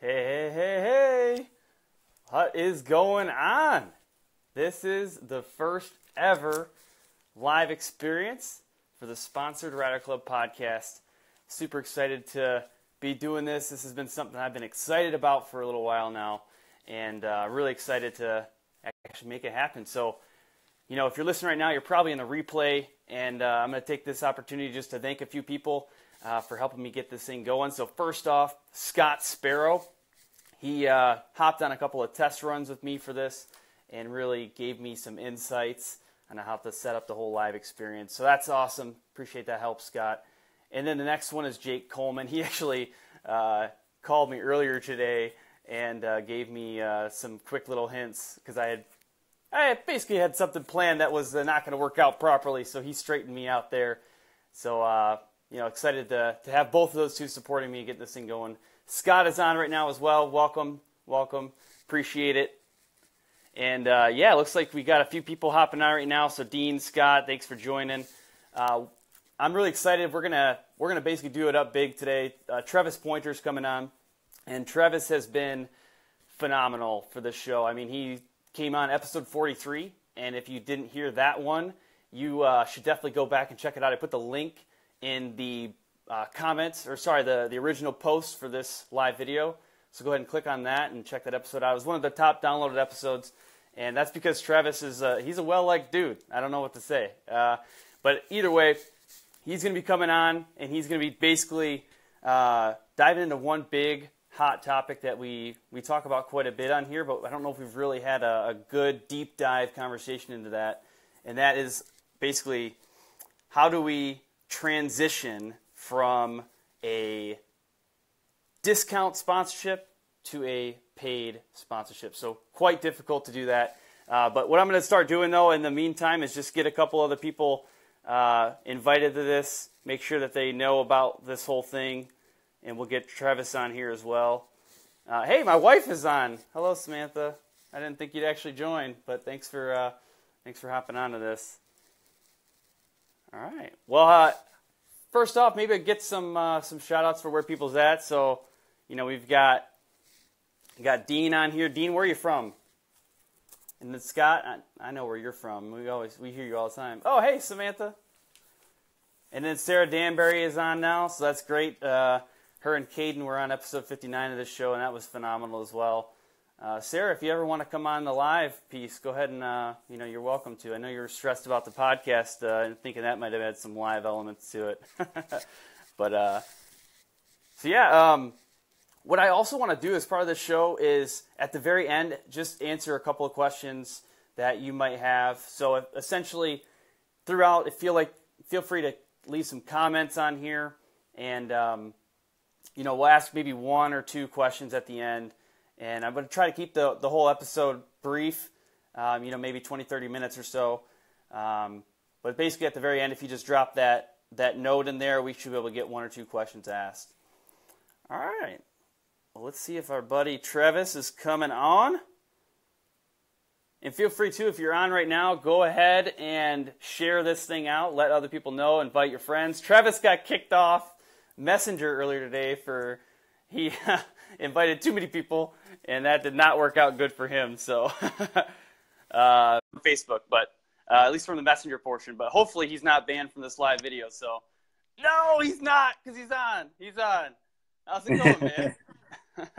Hey, what is going on? This is the first ever live experience for the Sponsored Rider Club podcast. Super excited to be doing this. This has been something I've been excited about for a little while now, and really excited to actually make it happen. So, you know, if you're listening right now, you're probably in the replay, and I'm going to take this opportunity just to thank a few people for helping me get this thing going. So first off, Scott Sparrow, he hopped on a couple of test runs with me for this and really gave me some insights on how to set up the whole live experience. So that's awesome. Appreciate that help, Scott. And then the next one is Jake Coleman. He actually called me earlier today and gave me some quick little hints because I basically had something planned that was not going to work out properly. So he straightened me out there. So, you know, excited to have both of those two supporting me and get this thing going. Scott is on right now as well. Welcome. Appreciate it. And, yeah, looks like we got a few people hopping on right now. So Dean, Scott, thanks for joining. I'm really excited. We're gonna basically do it up big today. Travis Pointer's coming on. And Travis has been phenomenal for this show. I mean, he came on episode 43. And if you didn't hear that one, you should definitely go back and check it out. I put the link in the comments, or sorry, the original post for this live video. So go ahead and click on that and check that episode out. It was one of the top downloaded episodes, and that's because Travis is he's a well-liked dude. I don't know what to say, but either way, he's going to be coming on, and he's going to be basically diving into one big hot topic that we talk about quite a bit on here, but I don't know if we've really had a good deep dive conversation into that, and that is basically how do we transition from a discount sponsorship to a paid sponsorship. So quite difficult to do that. But what I'm going to start doing, though, in the meantime is just get a couple other people invited to this, make sure that they know about this whole thing, and we'll get Travis on here as well. Hey, my wife is on. Hello, Samantha. I didn't think you'd actually join, but thanks for hopping on to this. All right. Well, first off, maybe I get some shout-outs for where people's at. So, you know, we've got Dean on here. Dean, where are you from? And then Scott, I know where you're from. We hear you all the time. Oh, hey, Samantha. And then Sarah Danbury is on now, so that's great. Her and Caden were on episode 59 of this show, and that was phenomenal as well. Sarah, if you ever want to come on the live piece, go ahead and, you know, you're welcome to. I know you were stressed about the podcast and thinking that might have had some live elements to it. But, so yeah, what I also want to do as part of the show is at the very end, just answer a couple of questions that you might have. So if, essentially throughout, feel free to leave some comments on here and, you know, we'll ask maybe one or two questions at the end. And I'm going to try to keep the whole episode brief, you know, maybe 20, 30 minutes or so. But basically at the very end, if you just drop that note in there, we should be able to get one or two questions asked. All right. Well, let's see if our buddy Travis is coming on. And feel free to, if you're on right now, go ahead and share this thing out. Let other people know. Invite your friends. Travis got kicked off Messenger earlier today for he invited too many people, and that did not work out good for him. So Facebook, but at least from the messenger portion. But hopefully he's not banned from this live video. So no, he's not, because he's on. He's on. How's it going, man?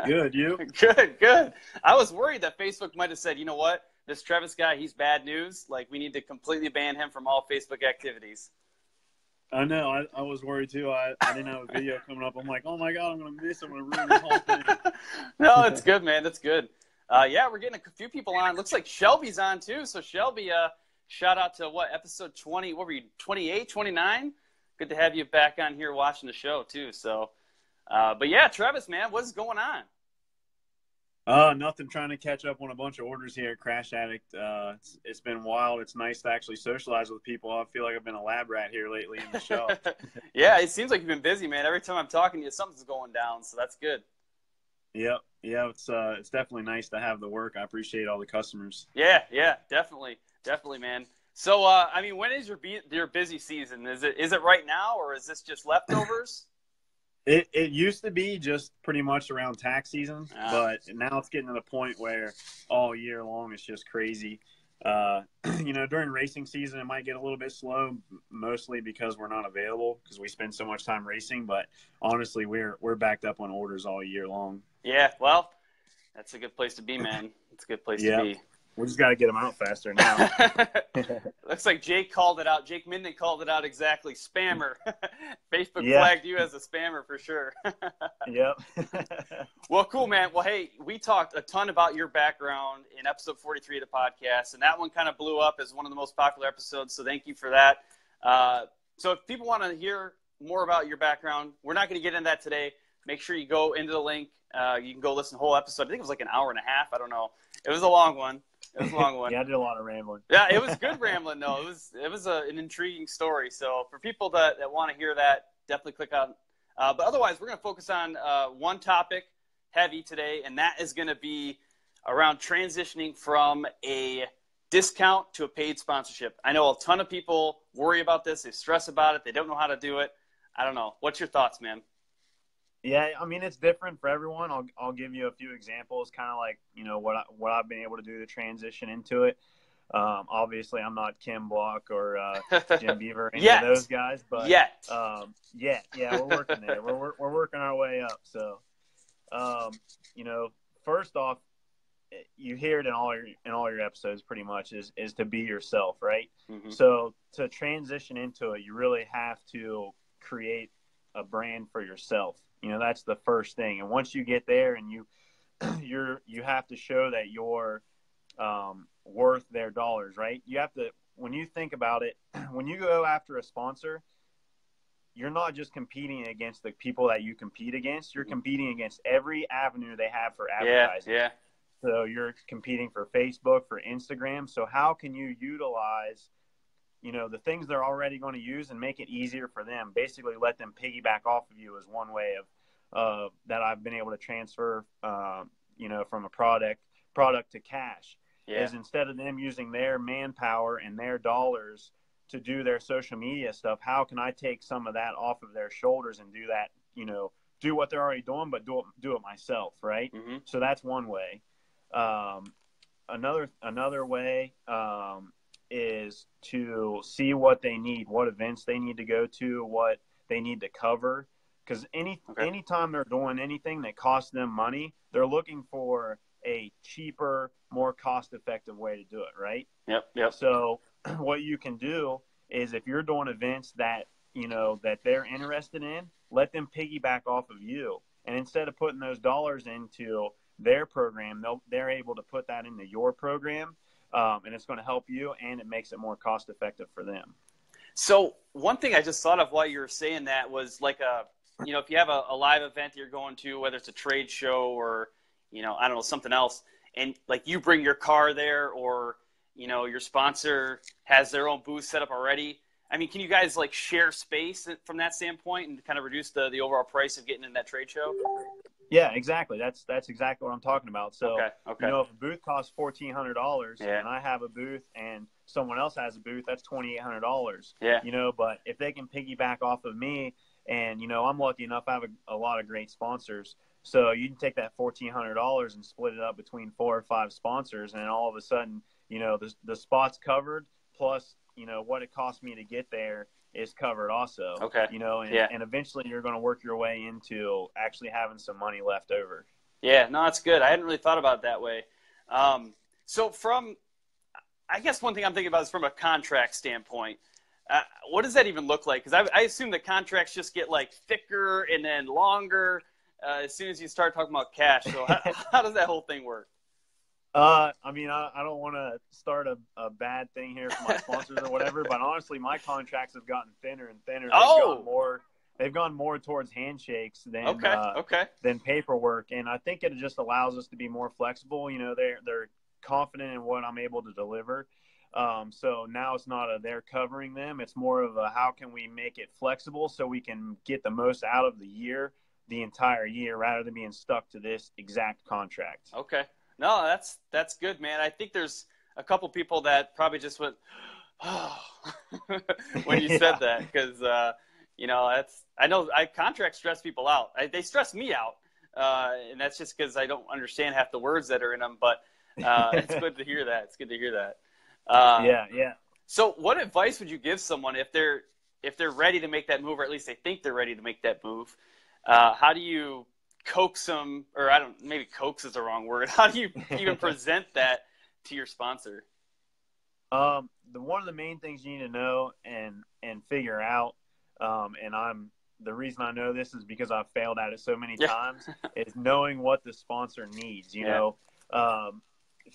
Good, you? Good. I was worried that Facebook might have said, you know what, this Travis guy, he's bad news. Like, we need to completely ban him from all Facebook activities. I know. I was worried, too. I didn't have a video coming up. I'm like, oh, my God, I'm going to miss it. I'm going to ruin this whole thing. No, it's good, man. That's good. Yeah, we're getting a few people on. Looks like Shelby's on, too. So, Shelby, shout out to, what, episode 20? What were you, 28, 29? Good to have you back on here watching the show, too. So, but, yeah, Travis, man, what's going on? Nothing. Trying to catch up on a bunch of orders here at Crash Addict. It's been wild. It's nice to actually socialize with people. I feel like I've been a lab rat here lately in the shop. Yeah, it seems like you've been busy, man. Every time I'm talking to you, something's going down, so that's good. Yep. Yeah, it's definitely nice to have the work. I appreciate all the customers. Yeah, definitely. Definitely, man. So, I mean, when is your busy season? Is it right now, or is this just leftovers? It used to be just pretty much around tax season, but now it's getting to the point where all year long it's just crazy. You know, during racing season, it might get a little bit slow, mostly because we're not available because we spend so much time racing. But honestly, we're backed up on orders all year long. Yeah, well, that's a good place to be, man. It's a good place to be. We just got to get them out faster now. Looks like Jake called it out. Jake Midnight called it out exactly. Spammer. Facebook flagged you as a spammer for sure. Yep. Well, cool, man. Well, hey, we talked a ton about your background in episode 43 of the podcast, and that one kind of blew up as one of the most popular episodes, so thank you for that. So if people want to hear more about your background, we're not going to get into that today. Make sure you go into the link. You can go listen to the whole episode. I think it was like an hour and a half. I don't know. It was a long one. It was a long one. Yeah, I did a lot of rambling. Yeah, it was good rambling, though. It was an intriguing story. So for people that want to hear that, definitely click on. But otherwise, we're going to focus on one topic heavy today, and that is going to be around transitioning from a discount to a paid sponsorship. I know a ton of people worry about this. They stress about it. They don't know how to do it. I don't know. What's your thoughts, man? Yeah, I mean, it's different for everyone. I'll give you a few examples, kind of like, you know, what I've been able to do to transition into it. Obviously, I'm not Kim Block or Jim Beaver, any of those guys, but we're working there. We're working our way up. So, you know, first off, you hear it in all your episodes, pretty much is to be yourself, right? Mm-hmm. So to transition into it, you really have to create a brand for yourself. You know, that's the first thing. And once you get there and you have to show that you're worth their dollars, right? You have to, when you think about it, when you go after a sponsor, you're not just competing against the people that you compete against. You're competing against every avenue they have for advertising. Yeah. So you're competing for Facebook, for Instagram. So how can you utilize, you know, the things they're already going to use and make it easier for them? Basically let them piggyback off of you is one way of that I've been able to transfer, you know, from a product to cash. Yeah. Is instead of them using their manpower and their dollars to do their social media stuff, how can I take some of that off of their shoulders and do that, you know, do what they're already doing, but do it myself, right? Mm-hmm. So that's one way. Another way is to see what they need, what events they need to go to, what they need to cover. Because anytime they're doing anything that costs them money, they're looking for a cheaper, more cost-effective way to do it, right? Yep. So what you can do is if you're doing events that, you know, that they're interested in, let them piggyback off of you. And instead of putting those dollars into their program, they're able to put that into your program. And it's going to help you, and it makes it more cost-effective for them. So one thing I just thought of while you were saying that was like you know, if you have a live event that you're going to, whether it's a trade show or, you know, I don't know, something else, and like you bring your car there or, you know, your sponsor has their own booth set up already. I mean, can you guys like share space from that standpoint and kind of reduce the overall price of getting in that trade show? Yeah, exactly. That's exactly what I'm talking about. So, you know, if a booth costs $1,400 and I have a booth and someone else has a booth, that's $2,800. Yeah. You know, but if they can piggyback off of me and, you know, I'm lucky enough, I have a lot of great sponsors. So you can take that $1,400 and split it up between 4 or 5 sponsors. And all of a sudden, you know, the spot's covered plus, you know, what it cost me to get there is covered also. Okay. You know, and eventually you're going to work your way into actually having some money left over. Yeah, no, that's good. I hadn't really thought about it that way. So I guess one thing I'm thinking about is from a contract standpoint. What does that even look like? Because I assume the contracts just get like thicker and then longer as soon as you start talking about cash. So how does that whole thing work? I mean, I don't want to start a bad thing here for my sponsors or whatever, but honestly, my contracts have gotten thinner and thinner. They've gone more towards handshakes than paperwork. And I think it just allows us to be more flexible. You know, they're confident in what I'm able to deliver. So now it's not they're covering them. It's more of how can we make it flexible so we can get the most out of the entire year, rather than being stuck to this exact contract. Okay. No, that's good, man. I think there's a couple people that probably just went, oh, when you said that, because You know, that's, I know contracts stress people out. They stress me out. And that's just because I don't understand half the words that are in them, but it's good to hear that. It's good to hear that. Yeah. Yeah. So what advice would you give someone if they're ready to make that move, or at least they think they're ready to make that move? How do you coax them, or I don't, maybe coax is the wrong word. How do you even present that to your sponsor? One of the main things you need to know and figure out, and the reason I know this is because I've failed at it so many times, is knowing what the sponsor needs, you know,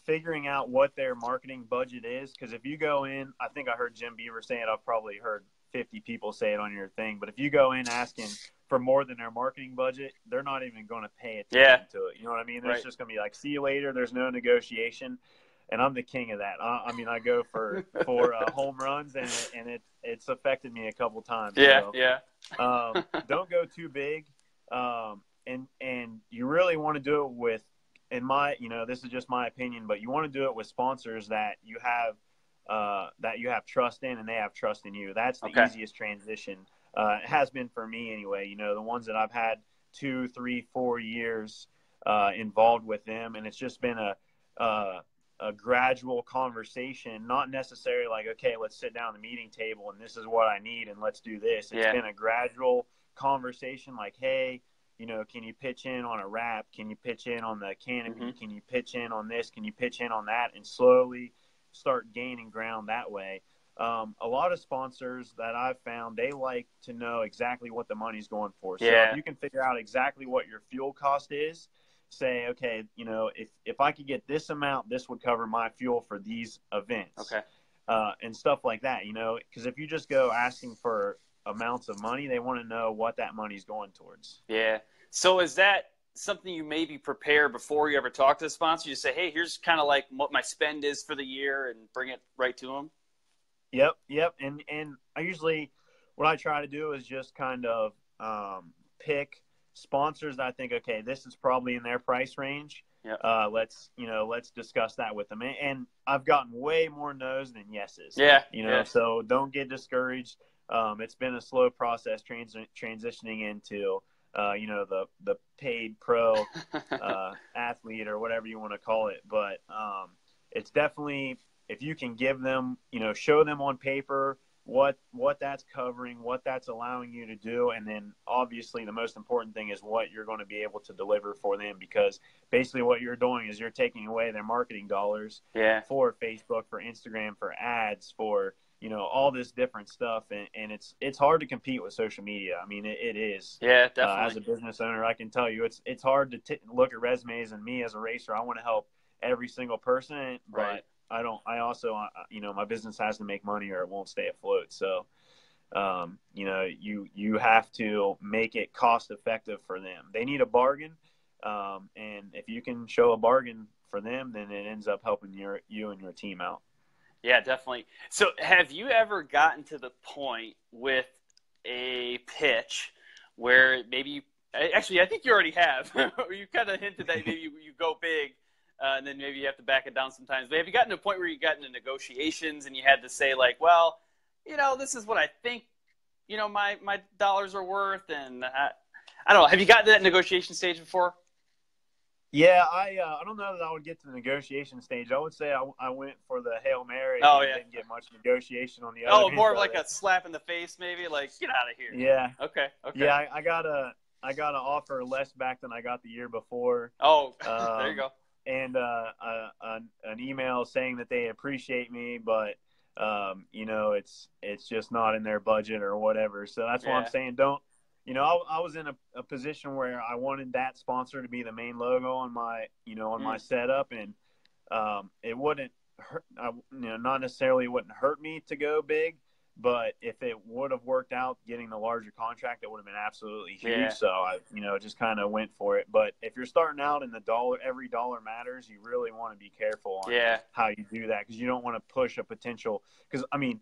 figuring out what their marketing budget is. Because if you go in, I think I heard Jim Beaver say it, I've probably heard 50 people say it on your thing, but if you go in asking for more than their marketing budget, they're not even going to pay attention to it. You know what I mean? There's just going to be like, see you later. There's no negotiation. And I'm the king of that. I mean, I go for home runs, and it's affected me a couple times. Yeah, so, don't go too big, and you really want to do it with, in my, you know, this is just my opinion, but you want to do it with sponsors that you have trust in, and they have trust in you. That's the easiest transition. It has been for me anyway. You know, the ones that I've had 2, 3, 4 years involved with them, and it's just been a gradual conversation, not necessarily like, okay, let's sit down at the meeting table and this is what I need and let's do this. It's been a gradual conversation like, hey, you know, can you pitch in on a wrap? Can you pitch in on the canopy? Can you pitch in on this? Can you pitch in on that? And slowly start gaining ground that way. A lot of sponsors that I've found, they like to know exactly what the money's going for. So if you can figure out exactly what your fuel cost is, say, okay, you know, if I could get this amount, this would cover my fuel for these events. And stuff like that, you know, because if you just go asking for amounts of money, they want to know what that money's going towards. Yeah. So is that something you maybe prepare before you ever talk to the sponsor? You say, hey, here's kind of like what my spend is for the year, and bring it right to them. Yep. Yep. And I usually, what I try to do is just kind of pick sponsors that I think, okay, this is probably in their price range. Let's discuss that with them. And I've gotten way more no's than yeses. So don't get discouraged. It's been a slow process transitioning into, the paid pro athlete or whatever you want to call it. But it's definitely, if you can give them, you know, show them on paper what that's covering, what that's allowing you to do, and then obviously the most important thing is what you're going to be able to deliver for them, because basically what you're doing is you're taking away their marketing dollars for Facebook, for Instagram, for ads, for, you know, all this different stuff, and it's hard to compete with social media. I mean, it is. Yeah, definitely. As a business owner, I can tell you it's hard to look at resumes, and me as a racer, I want to help every single person, but I also my business has to make money or it won't stay afloat. So, you have to make it cost effective for them. They need a bargain. And if you can show a bargain for them, then it ends up helping you and your team out. Yeah, definitely. So have you ever gotten to the point with a pitch where maybe, actually, I think you already have, or you kind of hinted that maybe you go big, and then maybe you have to back it down sometimes. But have you gotten to a point where you got into negotiations and you had to say like, well, you know, this is what I think, you know, my dollars are worth. And I don't know. Have you gotten to that negotiation stage before? Yeah, I don't know that I would get to the negotiation stage. I would say I went for the Hail Mary. Oh, yeah. Didn't get much negotiation on the other end. Oh, more of like a slap in the face maybe? Like, get out of here. Yeah. Okay. Yeah, I got to offer less back than I got the year before. Oh, there you go. And an email saying that they appreciate me, but it's just not in their budget or whatever. So that's why I'm saying don't. You know, I was in a position where I wanted that sponsor to be the main logo on my my setup, and it wouldn't hurt. Not necessarily it wouldn't hurt me to go big, but if it would have worked out getting the larger contract, it would have been absolutely huge. Yeah. So I, just kind of went for it. But if you're starting out in the dollar, every dollar matters. You really want to be careful on how you do that, because you don't want to push a potential. Because I mean,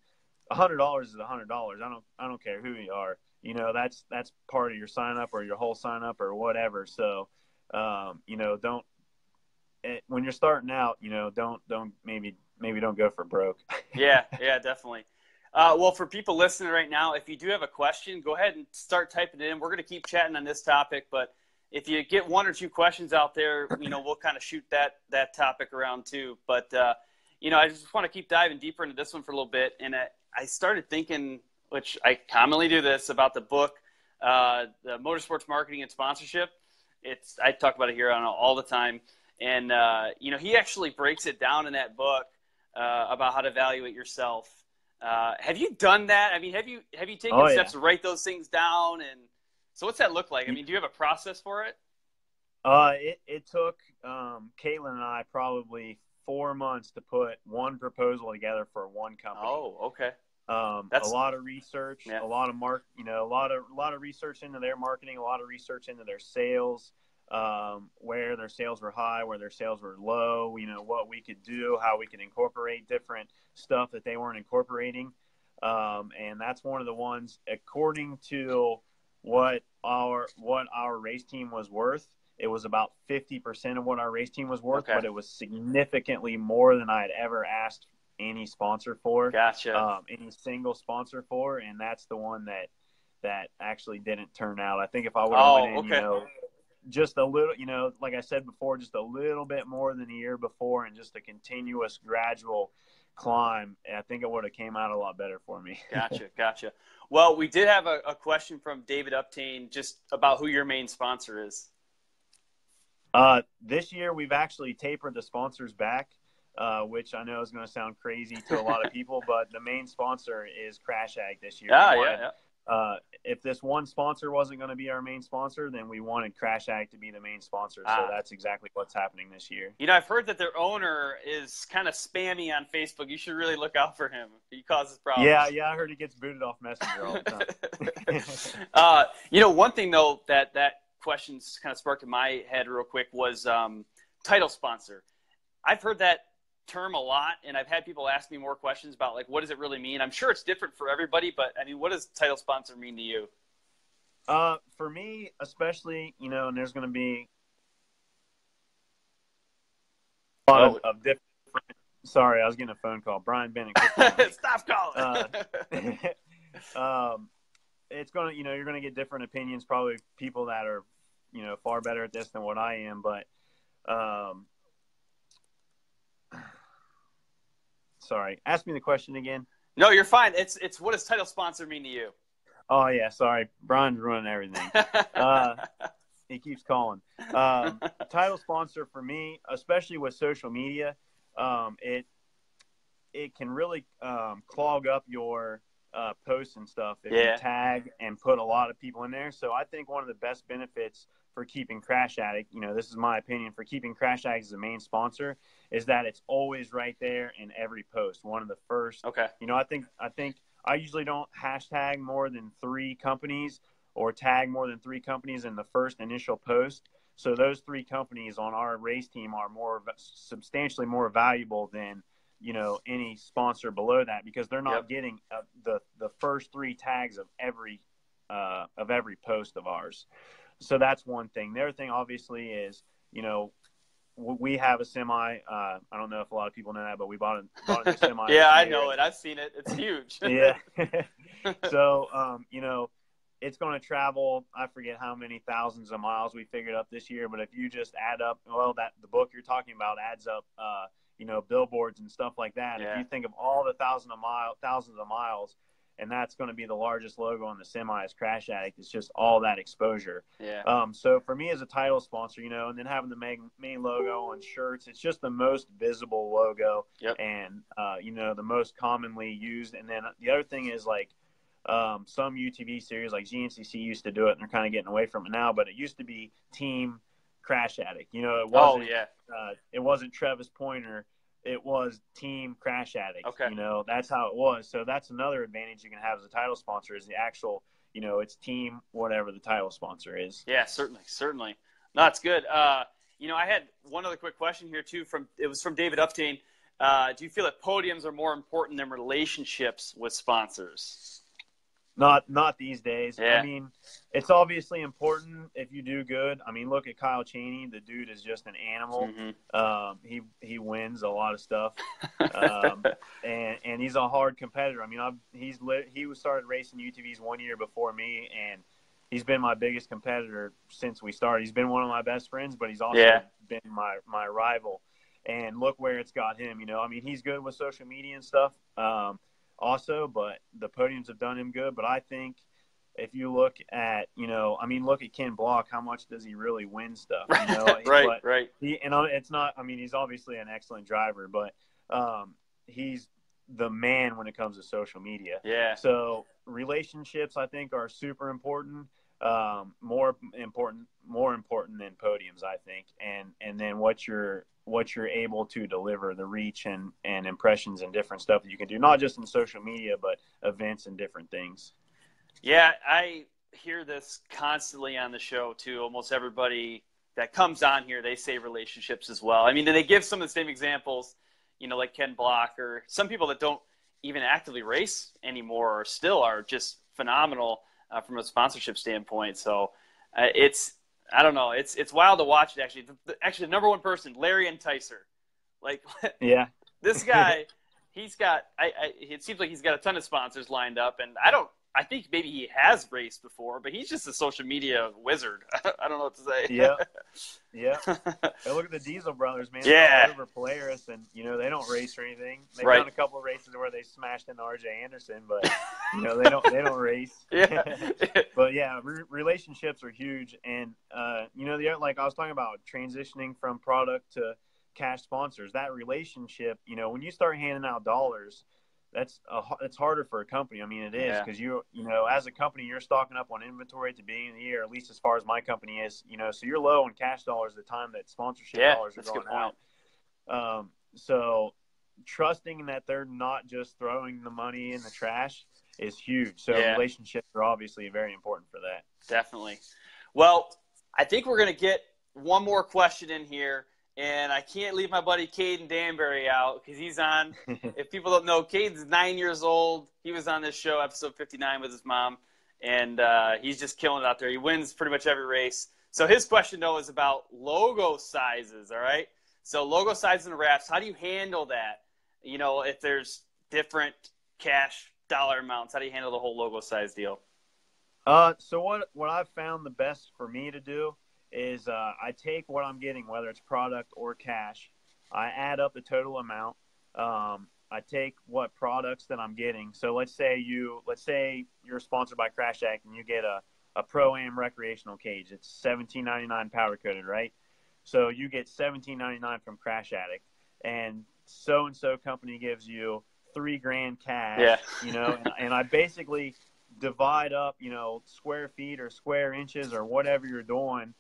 $100 is $100. I don't care who you are. You know, that's part of your sign up or your whole sign up or whatever. So, don't. When you're starting out, don't maybe don't go for broke. Yeah, definitely. Well, for people listening right now, if you do have a question, go ahead and start typing it in. We're going to keep chatting on this topic, but if you get one or two questions out there, you know, we'll kind of shoot that topic around too. But, you know, I just want to keep diving deeper into this one for a little bit. And I started thinking, which I commonly do this, about the book, the Motorsports Marketing and Sponsorship. I talk about it here all the time. And, you know, he actually breaks it down in that book about how to evaluate yourself. Have you done that? I mean, have you taken steps to write those things down? And so what's that look like? I mean, do you have a process for it? It took Caitlin and I probably 4 months to put one proposal together for one company. Oh, okay. That's a lot of research, yeah. a lot of research into their marketing, a lot of research into their sales, where their sales were high, where their sales were low, you know, what we could do, how we could incorporate different stuff that they weren't incorporating. And that's one of the ones, according to what our race team was worth, it was about 50% of what our race team was worth, okay. But it was significantly more than I had ever asked any sponsor for. Gotcha. Any single sponsor for, and that's the one that actually didn't turn out. I think if I would have went in, okay. You know, just a little, you know, like I said before, just a little bit more than the year before and just a continuous gradual climb, I think it would have came out a lot better for me. Gotcha. Well, we did have a question from David Uptain just about who your main sponsor is. This year we've actually tapered the sponsors back, which I know is going to sound crazy to a lot of people, but the main sponsor is Crash Addict this year. Yeah. If this one sponsor wasn't going to be our main sponsor, then we wanted Crash Addict to be the main sponsor. So that's exactly what's happening this year. You know, I've heard that their owner is kind of spammy on Facebook. You should really look out for him. He causes problems. Yeah, I heard he gets booted off Messenger all the time. You know, one thing, though, that questions kind of sparked in my head real quick was title sponsor. I've heard that term a lot, and I've had people ask me more questions about, like, what does it really mean? I'm sure it's different for everybody, but I mean, what does title sponsor mean to you? For me, especially, you know, and there's going to be a lot of different. Sorry, I was getting a phone call. Brian Bennett. Stop calling. It's going to, you know, you're going to get different opinions, probably people that are, you know, far better at this than what I am. But, sorry, ask me the question again. No, you're fine. It's what does title sponsor mean to you? Oh yeah. Sorry. Brian's ruining everything. He keeps calling. Title sponsor for me, especially with social media, it can really, clog up your, posts and stuff if you tag and put a lot of people in there. So I think one of the best benefits for keeping Crash Addict, you know, this is my opinion, for keeping Crash Addict as the main sponsor is that it's always right there in every post, one of the first. Okay. You know, I think I usually don't hashtag more than 3 companies or tag more than 3 companies in the first initial post. So those 3 companies on our race team are substantially more valuable than, you know, any sponsor below that, because they're not getting the first 3 tags of every post of ours. So that's one thing. The other thing, obviously, is, you know, we have a semi. I don't know if a lot of people know that, but we bought a new semi. Yeah, I know it. I've seen it. It's huge. Yeah. So, you know, it's going to travel, I forget how many thousands of miles we figured up this year, but if you just add up, the book you're talking about adds up, you know, billboards and stuff like that. Yeah. If you think of all the thousands of miles, and that's going to be the largest logo on the semi is Crash Addict. It's just all that exposure. Yeah. So for me as a title sponsor, you know, and then having the main logo on shirts, it's just the most visible logo and, you know, the most commonly used. And then the other thing is, like, some UTV series like GNCC used to do it, and they're kind of getting away from it now, but it used to be Team Crash Addict. You know, it wasn't Travis Pointer. It was Team Crash Addict. Okay. You know, that's how it was. So that's another advantage you can have as a title sponsor is the actual, you know, it's team whatever the title sponsor is. Yeah, certainly. No, that's good. You know, I had one other quick question here too. It was from David Uptain. Do you feel that podiums are more important than relationships with sponsors? Not these days. Yeah. I mean, it's obviously important if you do good. I mean, look at Kyle Chaney. The dude is just an animal. Mm-hmm. He wins a lot of stuff, and he's a hard competitor. I mean, he started racing UTVs 1 year before me, and he's been my biggest competitor since we started. He's been one of my best friends, but he's also been my rival. And look where it's got him. You know, I mean, he's good with social media and stuff. Also, but the podiums have done him good. But I think if you look at, you know, I mean, look at Ken Block. How much does he really win stuff? You know, right. It's not. I mean, he's obviously an excellent driver, but he's the man when it comes to social media. Yeah. So relationships, I think, are super important. More important than podiums, I think. And then what you're able to deliver, the reach and impressions and different stuff that you can do, not just in social media, but events and different things. Yeah, I hear this constantly on the show too. Almost everybody that comes on here, they say relationships as well. I mean, they give some of the same examples, you know, like Ken Block or some people that don't even actively race anymore or still are just phenomenal from a sponsorship standpoint. So I don't know. It's wild to watch it. Actually, the number one person, Larry Enticer, like yeah, this guy, he's got. It seems like he's got a ton of sponsors lined up, and I think maybe he has raced before, but he's just a social media wizard. I don't know what to say. Yeah. Hey, look at the Diesel Brothers, man. Yeah. Over Polaris, and you know they don't race or anything. They've done a couple of races where they smashed into RJ Anderson, but you know they don't race. Yeah. But yeah, relationships are huge, and you know like I was talking about transitioning from product to cash sponsors. That relationship, you know, when you start handing out dollars. It's harder for a company. I mean, it is because you know, as a company, you're stocking up on inventory at the beginning of the year, at least as far as my company is, you know, so you're low on cash dollars the time that sponsorship dollars are going out. So trusting that they're not just throwing the money in the trash is huge. So relationships are obviously very important for that. Definitely. Well, I think we're going to get one more question in here. And I can't leave my buddy Caden Danbury out because he's on. If people don't know, Caden's 9 years old. He was on this show, episode 59, with his mom. And he's just killing it out there. He wins pretty much every race. So his question, though, is about logo sizes, all right? So logo sizes and wraps, how do you handle that? You know, if there's different cash dollar amounts, how do you handle the whole logo size deal? So what I've found the best for me to do is I take what I'm getting, whether it's product or cash. I add up the total amount. I take what products that I'm getting. So let's say you're sponsored by Crash Addict and you get a Pro-Am recreational cage. It's $17.99 powder coated, right? So you get $17.99 from Crash Addict, and so-and-so company gives you $3,000 cash, you know, and I basically divide up, you know, square feet or square inches or whatever you're doing,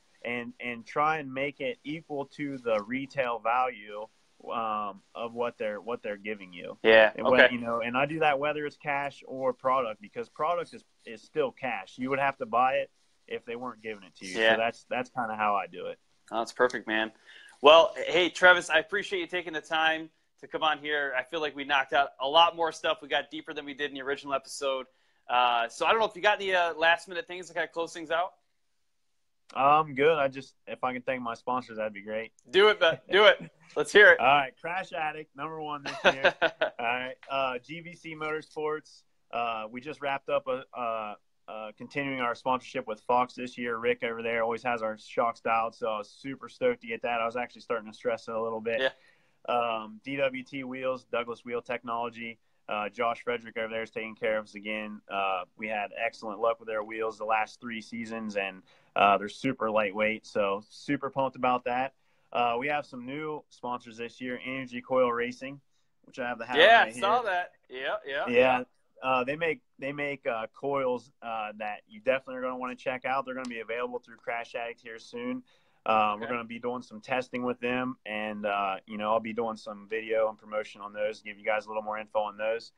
and try and make it equal to the retail value of what they're giving you. Yeah. And you know, and I do that whether it's cash or product, because product is still cash. You would have to buy it if they weren't giving it to you. Yeah. So that's kind of how I do it. Oh, that's perfect, man. Well, hey, Travis, I appreciate you taking the time to come on here. I feel like we knocked out a lot more stuff. We got deeper than we did in the original episode. So I don't know if you got any last minute things to kind of close things out. I'm good. If I can thank my sponsors, that'd be great. Do it, bud. Do it. Let's hear it. All right. Crash Addict, #1 this year. All right. GVC Motorsports. We just wrapped up continuing our sponsorship with Fox this year. Rick over there always has our shocks dialed, so I was super stoked to get that. I was actually starting to stress it a little bit. Yeah. DWT Wheels, Douglas Wheel Technology. Josh Frederick over there is taking care of us again. We had excellent luck with their wheels the last 3 seasons, and they're super lightweight, so super pumped about that. We have some new sponsors this year, Energy Coil Racing, which I have the hat on right here. Yeah, I saw that. Yeah. They make coils that you definitely are going to want to check out. They're going to be available through Crash Addict here soon. We're going to be doing some testing with them, and, you know, I'll be doing some video and promotion on those, give you guys a little more info on those.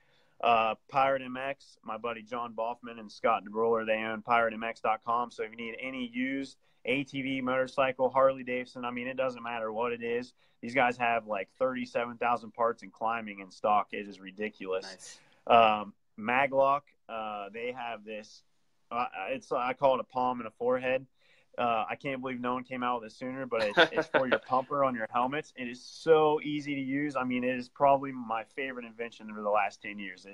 Pirate MX, my buddy John Boffman and Scott DeBroler, they own piratemx.com. So if you need any used ATV, motorcycle, Harley-Davidson, I mean, it doesn't matter what it is. These guys have like 37,000 parts in climbing in stock. It is ridiculous. Nice. Maglock, they have this, it's, I call it a palm and a forehead. I can't believe no one came out with it sooner, but it's for your pumper on your helmets. It is so easy to use. I mean, it is probably my favorite invention over the last 10 years.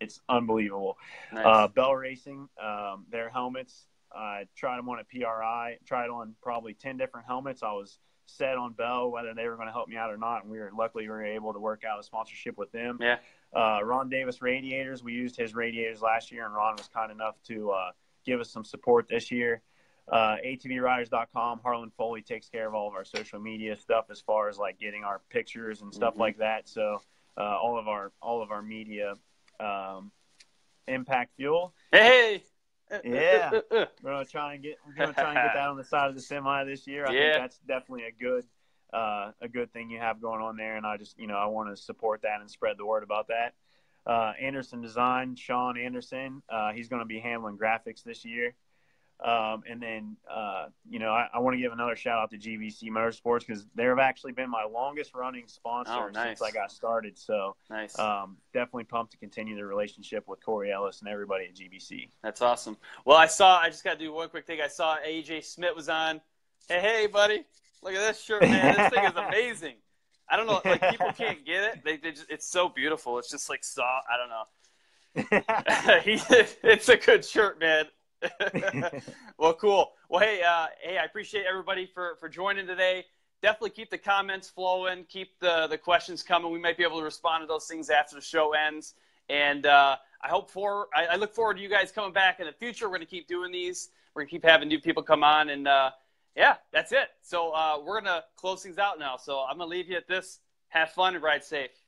It's unbelievable. Nice. Bell Racing, their helmets, I tried them on at PRI, tried on probably 10 different helmets. I was set on Bell, whether they were going to help me out or not. And luckily we were able to work out a sponsorship with them. Yeah. Ron Davis Radiators, we used his radiators last year, and Ron was kind enough to give us some support this year. ATVriders.com, Harlan Foley takes care of all of our social media stuff as far as like getting our pictures and stuff like that. So all of our media, Impact Fuel. Hey. Yeah. We're gonna try and get that on the side of the semi this year. I think that's definitely a good thing you have going on there, and I just I want to support that and spread the word about that. Anderson Design, Sean Anderson, he's going to be handling graphics this year. And then, I want to give another shout out to GVC Motorsports, because they've actually been my longest running sponsor since I got started. So nice. Definitely pumped to continue the relationship with Corey Ellis and everybody at GVC. That's awesome. Well, I just got to do one quick thing. I saw AJ Smith was on. Hey, buddy, look at this shirt, man. This thing is amazing. I don't know. Like, people can't get it. They just, it's so beautiful. It's just like, soft. I don't know. It's a good shirt, man. Well, cool. Well, hey, I appreciate everybody for joining today. Definitely keep the comments flowing, keep the questions coming. We might be able to respond to those things after the show ends. And I look forward to you guys coming back in the future. We're going to keep doing these. We're going to keep having new people come on. And that's it. So we're going to close things out now. So I'm going to leave you at this. Have fun and ride safe.